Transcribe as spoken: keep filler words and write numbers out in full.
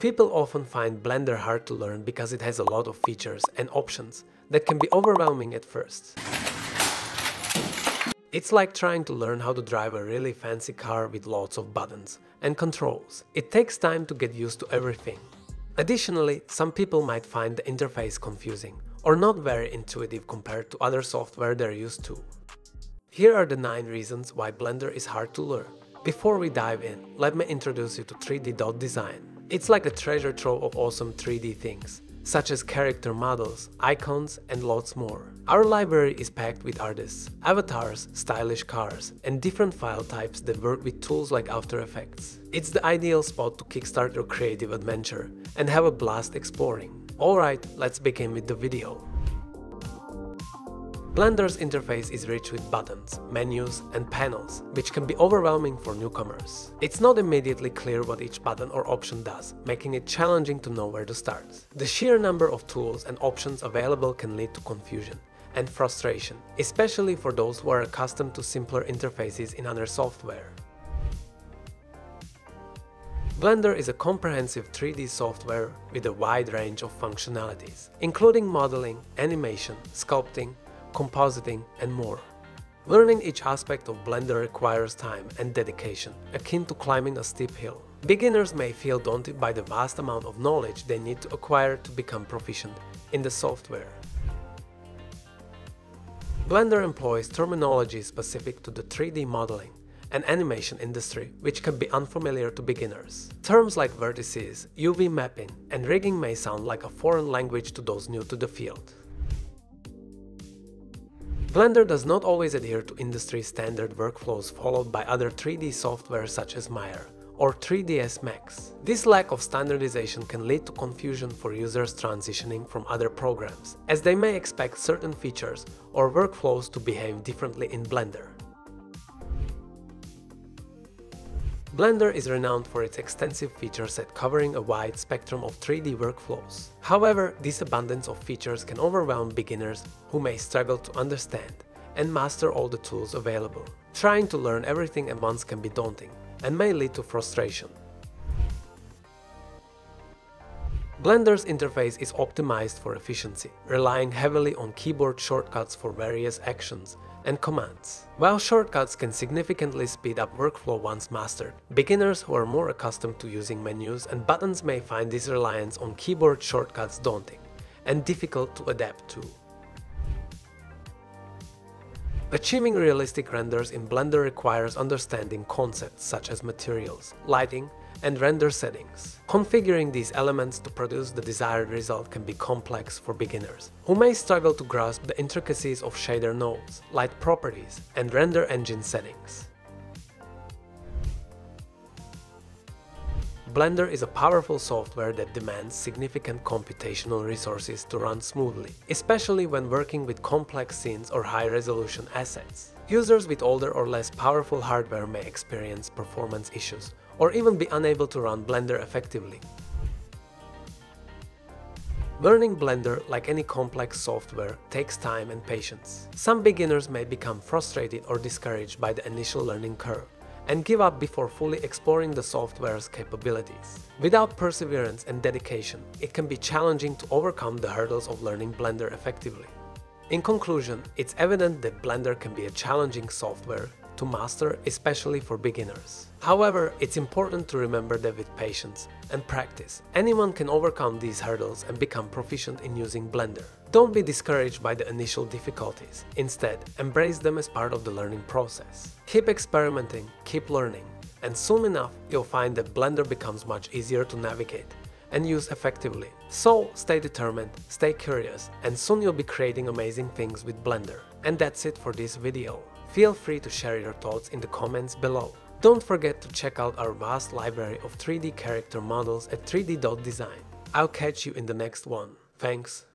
People often find Blender hard to learn because it has a lot of features and options that can be overwhelming at first. It's like trying to learn how to drive a really fancy car with lots of buttons and controls. It takes time to get used to everything. Additionally, some people might find the interface confusing or not very intuitive compared to other software they're used to. Here are the nine reasons why Blender is hard to learn. Before we dive in, let me introduce you to three D dot design. It's like a treasure trove of awesome three D things, such as character models, icons, and lots more. Our library is packed with artists, avatars, stylish cars, and different file types that work with tools like After Effects. It's the ideal spot to kickstart your creative adventure and have a blast exploring. Alright, let's begin with the video. Blender's interface is rich with buttons, menus, and panels, which can be overwhelming for newcomers. It's not immediately clear what each button or option does, making it challenging to know where to start. The sheer number of tools and options available can lead to confusion and frustration, especially for those who are accustomed to simpler interfaces in other software. Blender is a comprehensive three D software with a wide range of functionalities, including modeling, animation, sculpting, compositing, and more. Learning each aspect of Blender requires time and dedication, akin to climbing a steep hill. Beginners may feel daunted by the vast amount of knowledge they need to acquire to become proficient in the software. Blender employs terminology specific to the three D modeling and animation industry, which can be unfamiliar to beginners. Terms like vertices, U V mapping, and rigging may sound like a foreign language to those new to the field. Blender does not always adhere to industry standard workflows followed by other three D software such as Maya or three D S Max. This lack of standardization can lead to confusion for users transitioning from other programs, as they may expect certain features or workflows to behave differently in Blender. Blender is renowned for its extensive feature set covering a wide spectrum of three D workflows. However, this abundance of features can overwhelm beginners who may struggle to understand and master all the tools available. Trying to learn everything at once can be daunting and may lead to frustration. Blender's interface is optimized for efficiency, relying heavily on keyboard shortcuts for various actions and commands. While shortcuts can significantly speed up workflow once mastered, beginners who are more accustomed to using menus and buttons may find this reliance on keyboard shortcuts daunting and difficult to adapt to. Achieving realistic renders in Blender requires understanding concepts such as materials, lighting, and render settings. Configuring these elements to produce the desired result can be complex for beginners, who may struggle to grasp the intricacies of shader nodes, light properties, and render engine settings. Blender is a powerful software that demands significant computational resources to run smoothly, especially when working with complex scenes or high-resolution assets. Users with older or less powerful hardware may experience performance issues or even be unable to run Blender effectively. Learning Blender, like any complex software, takes time and patience. Some beginners may become frustrated or discouraged by the initial learning curve and give up before fully exploring the software's capabilities. Without perseverance and dedication, it can be challenging to overcome the hurdles of learning Blender effectively. In conclusion, it's evident that Blender can be a challenging software to master, especially for beginners. However, it's important to remember that with patience and practice, anyone can overcome these hurdles and become proficient in using Blender. Don't be discouraged by the initial difficulties. Instead, embrace them as part of the learning process. Keep experimenting, keep learning, and soon enough, you'll find that Blender becomes much easier to navigate and use effectively. So, stay determined, stay curious, and soon you'll be creating amazing things with Blender. And that's it for this video. Feel free to share your thoughts in the comments below. Don't forget to check out our vast library of three D character models at three D dot design. I'll catch you in the next one. Thanks.